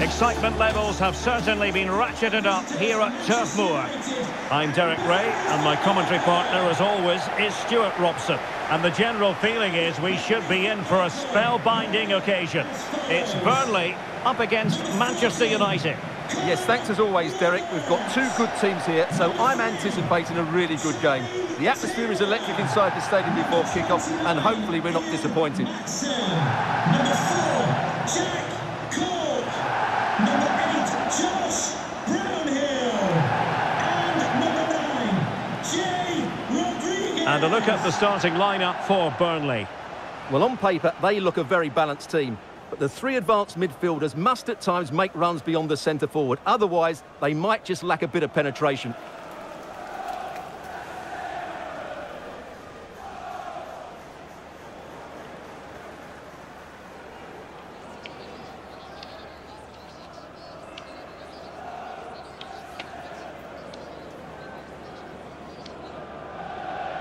Excitement levels have certainly been ratcheted up here at Turf Moor. I'm Derek Ray, and my commentary partner, as always, is Stuart Robson. And the general feeling is we should be in for a spellbinding occasion. It's Burnley up against Manchester United. Yes, thanks as always, Derek. We've got two good teams here, so I'm anticipating a really good game. The atmosphere is electric inside the stadium before kickoff, and hopefully we're not disappointed. Jack Cork, number 8, Josh Brownhill, and number 9, Rodriguez. And a look at the starting lineup for Burnley. Well, on paper, they look a very balanced team. But the three advanced midfielders must at times make runs beyond the centre-forward. Otherwise, they might just lack a bit of penetration.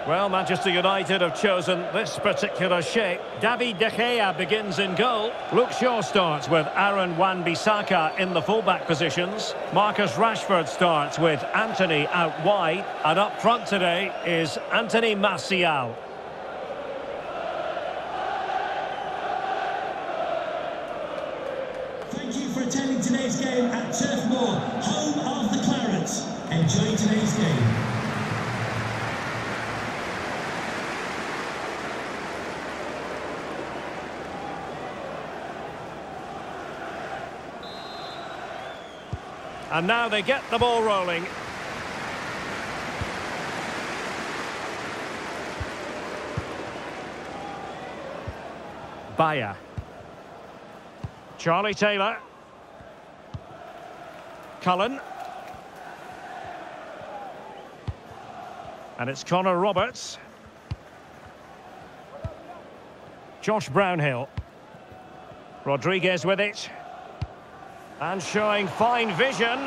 Well, Manchester United have chosen this particular shape. David De Gea begins in goal. Luke Shaw starts with Aaron Wan-Bissaka in the fullback positions. Marcus Rashford starts with Anthony out wide. And up front today is Anthony Martial. Thank you for attending today's game at Turf Moor, home of the Clarets. Enjoy today's game. And now they get the ball rolling. Bayer. Charlie Taylor. Cullen. And it's Connor Roberts. Josh Brownhill. Rodriguez with it. And showing fine vision.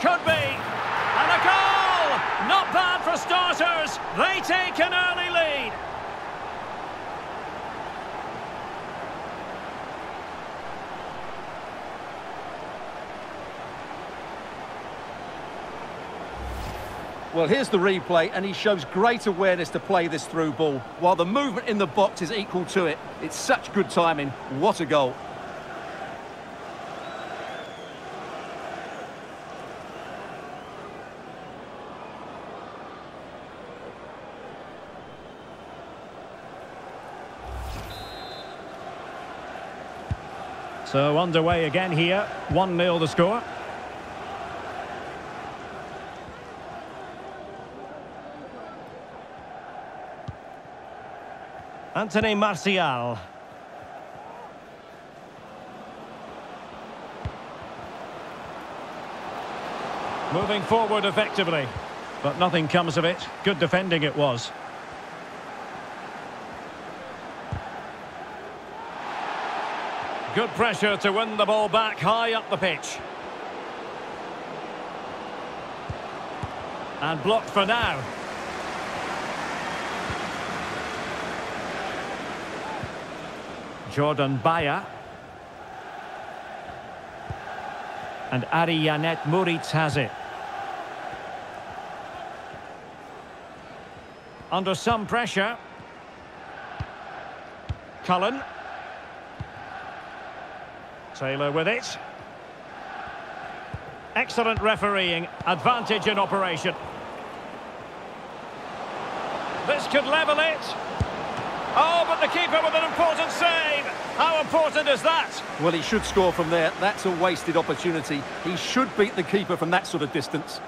Could be. And a goal! Not bad for starters. They take an early lead. Well, here's the replay, and he shows great awareness to play this through ball, while the movement in the box is equal to it. It's such good timing. What a goal. So underway again here. 1-0 the score. Anthony Martial. Moving forward effectively, but nothing comes of it. Good defending it was. Good pressure to win the ball back high up the pitch. And blocked for now. Jordan Bayer. And Ari Yannette Moritz has it. Under some pressure. Cullen. Taylor with it. Excellent refereeing. Advantage in operation. This could level it. Oh, but the keeper with an important save. How important is that? Well, he should score from there. That's a wasted opportunity. He should beat the keeper from that sort of distance.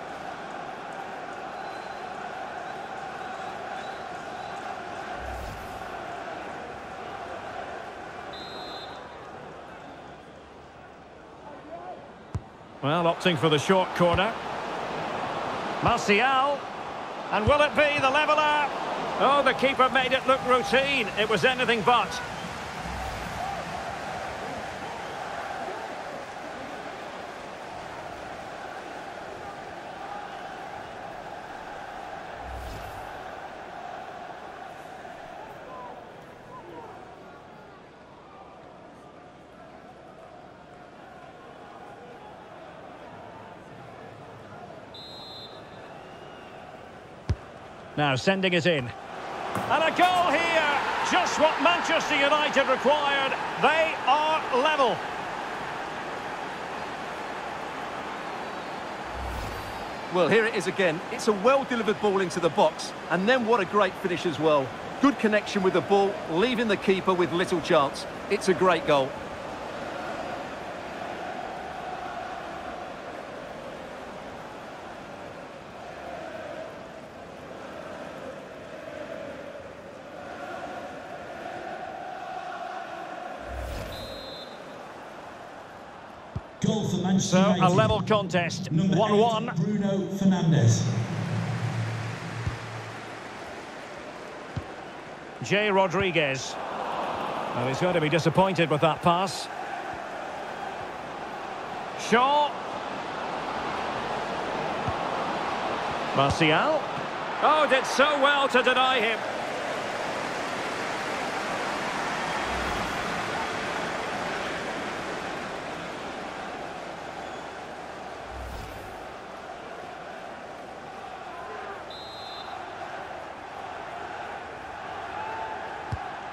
Well, opting for the short corner. Martial. And will it be the leveller? Oh, the keeper made it look routine. It was anything but. Now sending it in. And a goal here. Just what Manchester United required. They are level. Well, here it is again. It's a well-delivered ball into the box. And then what a great finish as well. Good connection with the ball, leaving the keeper with little chance. It's a great goal. So, a level contest, 1-1. Bruno Fernandes. Jay Rodriguez. Well, he's going to be disappointed with that pass. Shaw. Martial. Oh, did so well to deny him.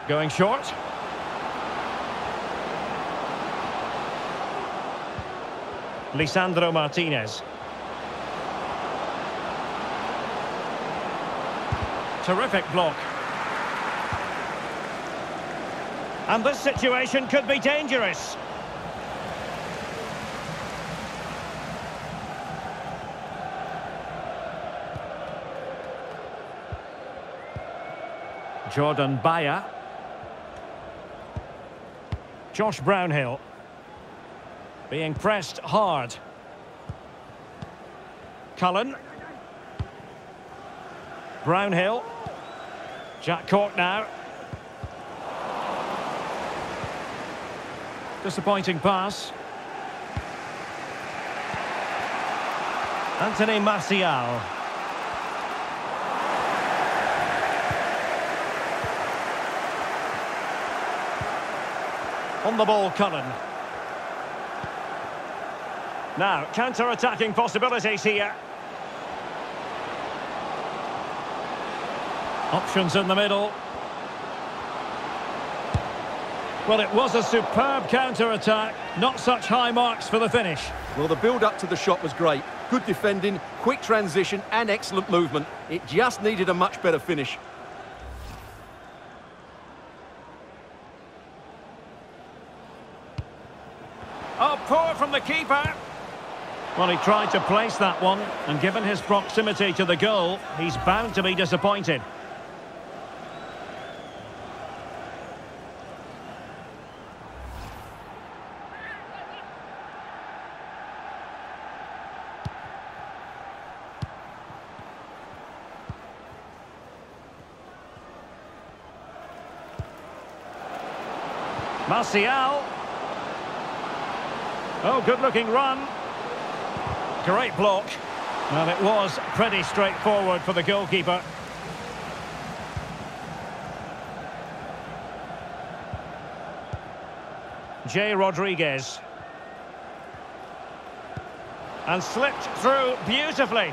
Going short. Lisandro Martinez. Terrific block. And this situation could be dangerous. Jordan Bayer. Josh Brownhill being pressed hard. Cullen. Brownhill. Jack Cork now. Disappointing pass. Anthony Martial. On the ball, Cullen. Now, counter-attacking possibilities here. Options in the middle. Well, it was a superb counter-attack. Not such high marks for the finish. Well, the build-up to the shot was great. Good defending, quick transition and excellent movement. It just needed a much better finish. Oh, poor from the keeper. Well, he tried to place that one, and given his proximity to the goal, he's bound to be disappointed. Martial. Oh, good-looking run. Great block. Well, it was pretty straightforward for the goalkeeper. Jay Rodriguez. And slipped through beautifully.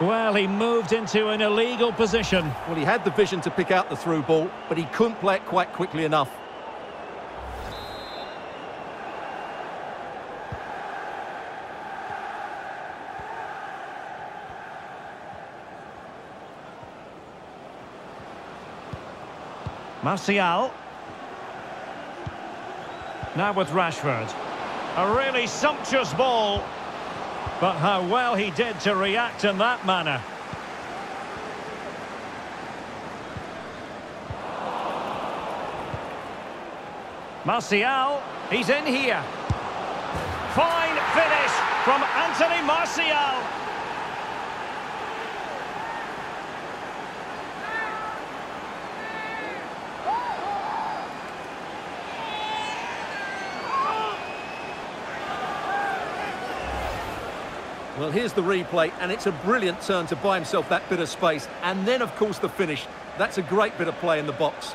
Well, he moved into an illegal position. Well, he had the vision to pick out the through ball, but he couldn't play it quite quickly enough. Martial. Now with Rashford. A really sumptuous ball. But how well he did to react in that manner. Martial. He's in here. Fine finish from Anthony Martial. Well, here's the replay, and it's a brilliant turn to buy himself that bit of space. And then, of course, the finish. That's a great bit of play in the box.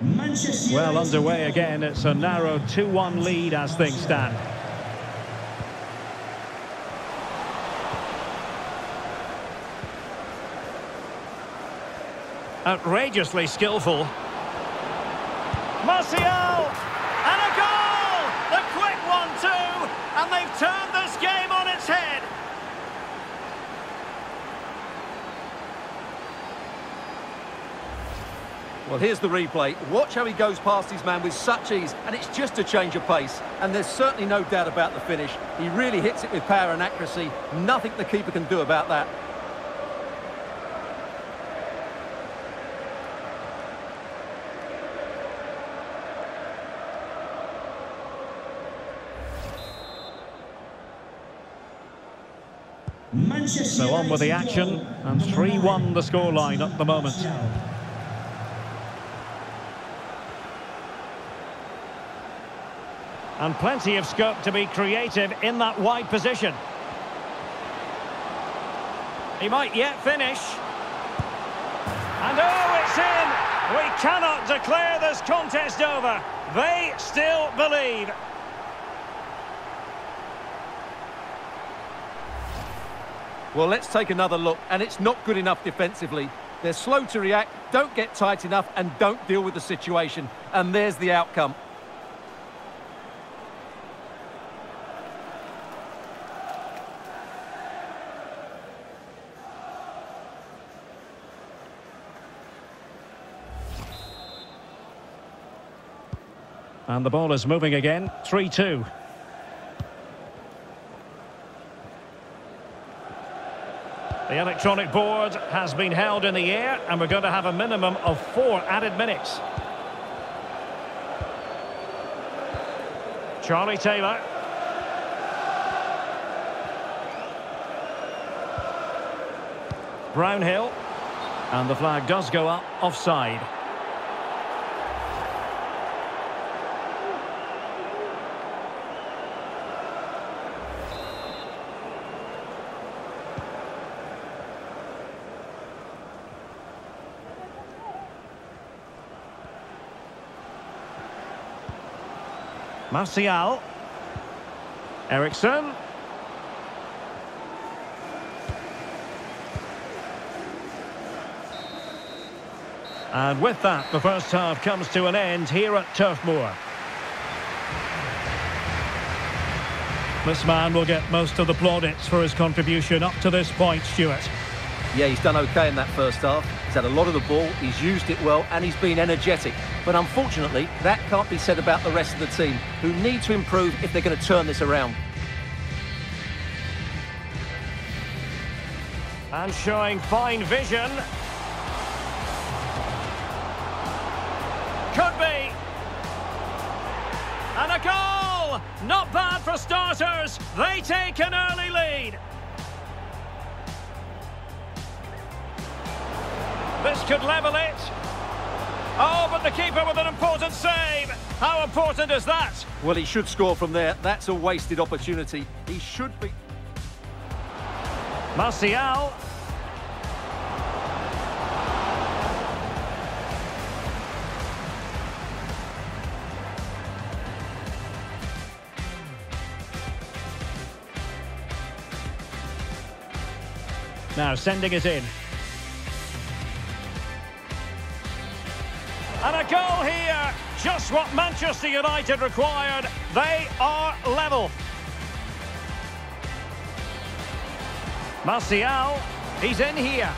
Well underway again. It's a narrow 2-1 lead as things stand. Outrageously skillful. Martial! And a goal! The quick 1-2! And they've turned this game on its head! Well, here's the replay. Watch how he goes past his man with such ease, and it's just a change of pace. And there's certainly no doubt about the finish. He really hits it with power and accuracy. Nothing the keeper can do about that. So on with the action, and 3-1 the scoreline at the moment. And plenty of scope to be creative in that wide position. He might yet finish. And oh, it's in! We cannot declare this contest over. They still believe. Well, let's take another look, and it's not good enough defensively. They're slow to react, don't get tight enough, and don't deal with the situation. And there's the outcome. And the ball is moving again, 3-2. The electronic board has been held in the air, and we're going to have a minimum of 4 added minutes. Charlie Taylor. Brownhill. And the flag does go up, offside. Martial, Ericsson, and with that the first half comes to an end here at Turf Moor. This man will get most of the plaudits for his contribution up to this point, Stuart. Yeah, he's done okay in that first half. He's had a lot of the ball, he's used it well, and he's been energetic. But unfortunately, that can't be said about the rest of the team, who need to improve if they're going to turn this around. And showing fine vision. Could be. And a goal! Not bad for starters. They take an early lead. This could level it. Oh, but the keeper with an important save. How important is that? Well, he should score from there. That's a wasted opportunity. He should be. Martial. Now sending it in. And a goal here, just what Manchester United required. They are level. Martial, he's in here.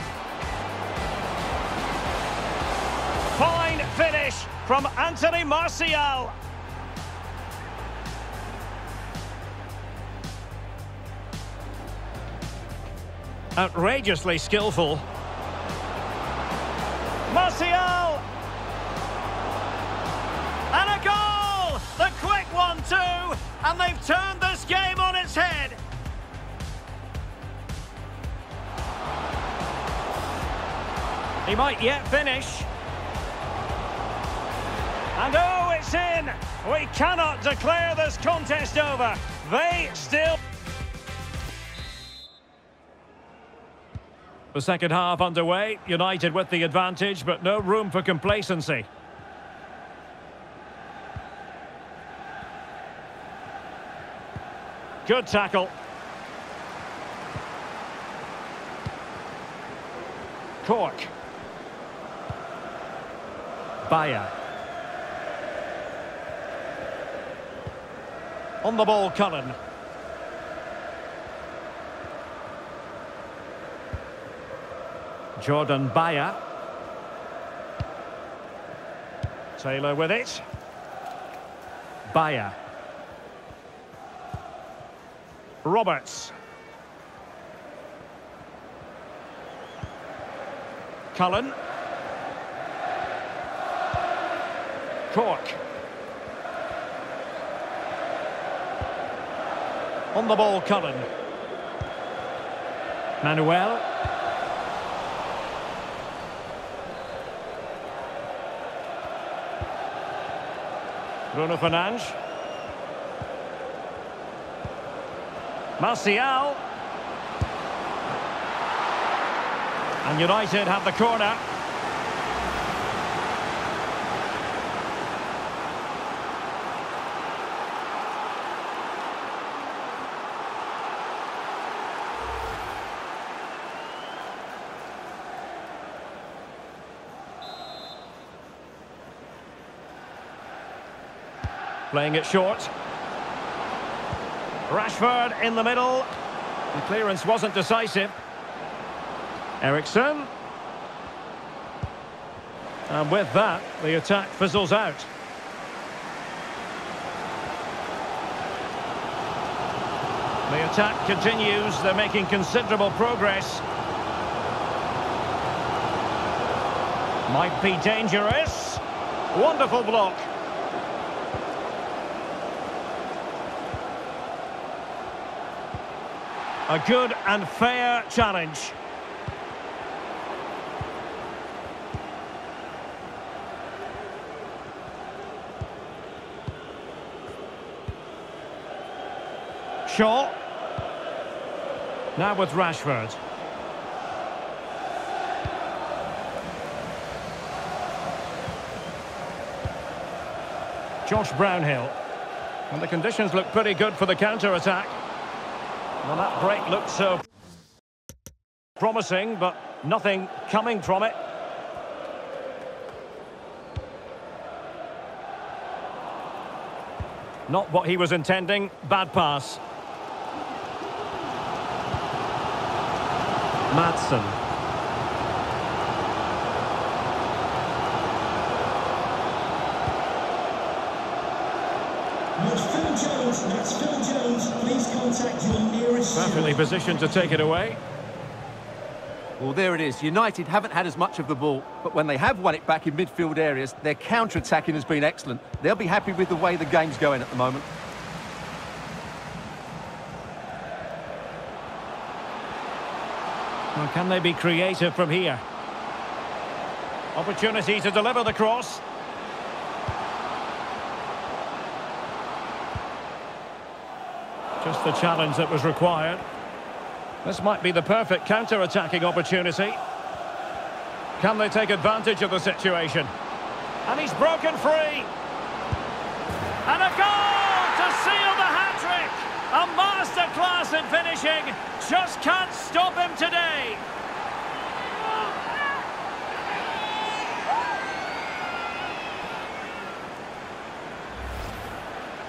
Fine finish from Anthony Martial. Outrageously skillful. Martial! And a goal! The quick 1-2, and they've turned this game on its head. He might yet finish. And oh, it's in! We cannot declare this contest over. They still... The second half underway, United with the advantage, but no room for complacency. Good tackle. Cork. Bayer. On the ball, Cullen. Jordan Bayer. Taylor with it. Bayer. Roberts. Cullen. Cork. On the ball, Cullen. Manuel. Bruno Fernandes. Martial. And United have the corner. Playing it short. Rashford in the middle. The clearance wasn't decisive. Ericsson. And with that, the attack fizzles out. The attack continues. They're making considerable progress. Might be dangerous. Wonderful block. A good and fair challenge. Shaw. Now with Rashford. Josh Brownhill. And the conditions look pretty good for the counter-attack. Well, that break looked so promising, but nothing coming from it. Not what he was intending. Bad pass. Madsen. That's Phil Jones. Please contact your nearest. Perfectly positioned to take it away. Well, there it is. United haven't had as much of the ball, but when they have won it back in midfield areas, their counter-attacking has been excellent. They'll be happy with the way the game's going at the moment. Well, can they be creative from here? Opportunity to deliver the cross. Just the challenge that was required. This might be the perfect counter-attacking opportunity. Can they take advantage of the situation? And he's broken free. And a goal to seal the hat-trick. A masterclass in finishing. Just can't stop him today.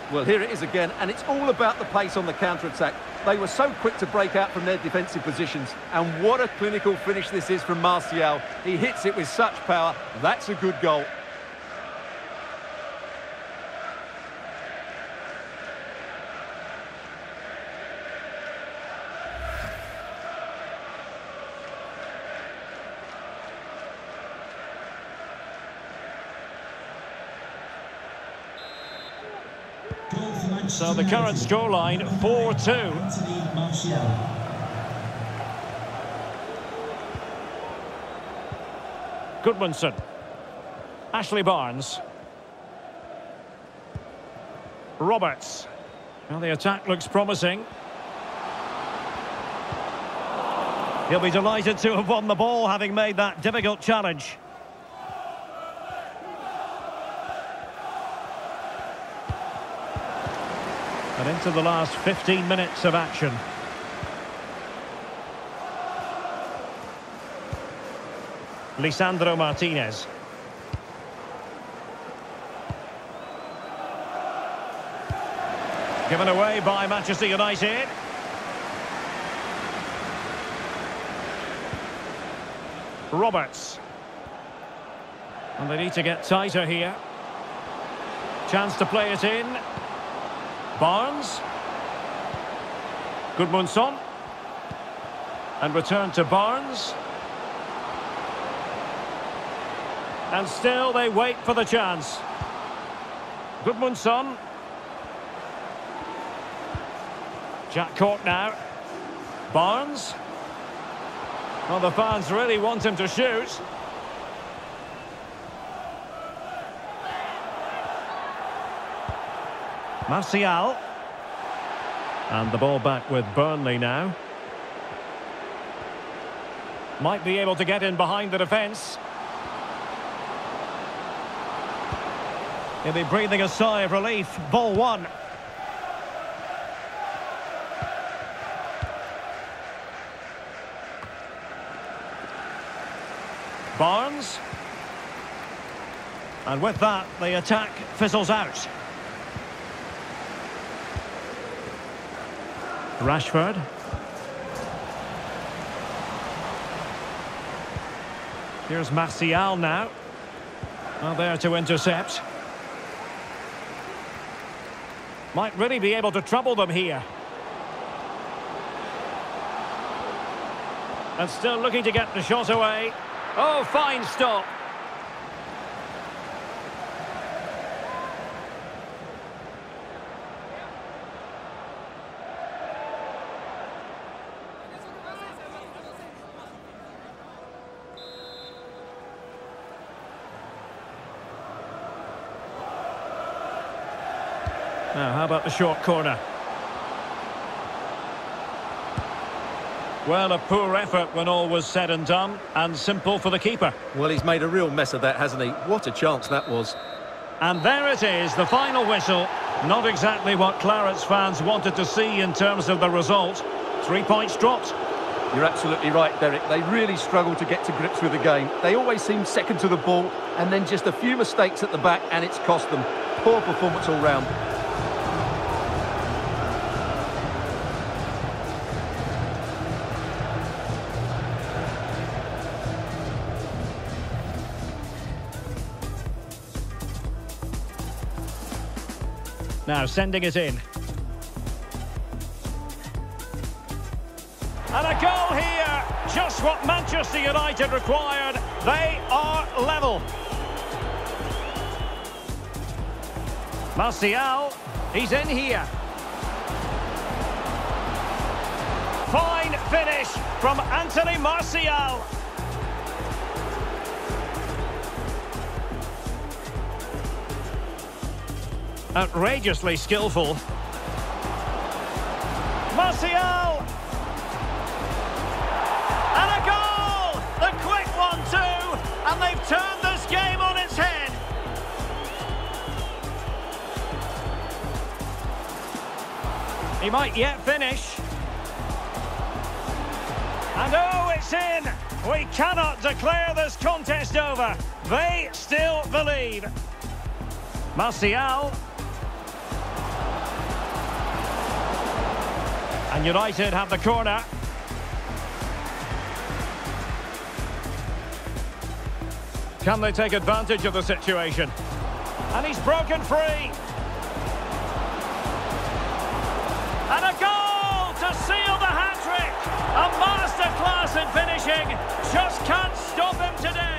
Well, here it is again, and it's all about the pace on the counter-attack. They were so quick to break out from their defensive positions, and what a clinical finish this is from Martial. He hits it with such power. That's a good goal. So the current scoreline, 4-2. Anthony Martial. Gudmundsson. Ashley Barnes. Roberts. Well, the attack looks promising. He'll be delighted to have won the ball, having made that difficult challenge. and into the last 15 minutes of action. Lisandro Martinez. Given away by Manchester United. Roberts. And they need to get tighter here. Chance to play it in. Barnes. Gudmundsson. And return to Barnes. And still they wait for the chance. Gudmundsson. Jack Cork now. Barnes. Well, the fans really want him to shoot. Martial. And the ball back with Burnley now. Might be able to get in behind the defence. He'll be breathing a sigh of relief. Ball one. Barnes. And with that, the attack fizzles out. Rashford. Here's Martial now. Not there to intercept. Might really be able to trouble them here. And still looking to get the shot away. Oh, fine stop. Now, how about the short corner? Well, a poor effort when all was said and done, and simple for the keeper. Well, he's made a real mess of that, hasn't he? What a chance that was. And there it is, the final whistle. Not exactly what Clarets fans wanted to see in terms of the result. 3 points dropped. You're absolutely right, Derek. They really struggled to get to grips with the game. They always seemed second to the ball, and then just a few mistakes at the back, and it's cost them. Poor performance all round. Now sending it in. And a goal here. Just what Manchester United required. They are level. Martial, he's in here. Fine finish from Anthony Martial. Outrageously skillful. Martial! And a goal! The quick one too! And they've turned this game on its head! He might yet finish. And oh, it's in! We cannot declare this contest over. They still believe. Martial. And United have the corner. Can they take advantage of the situation? And he's broken free. And a goal to seal the hat-trick. A masterclass in finishing. Just can't stop him today.